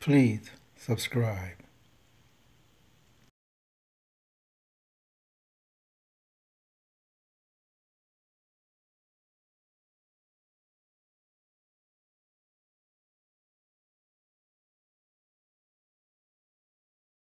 please subscribe.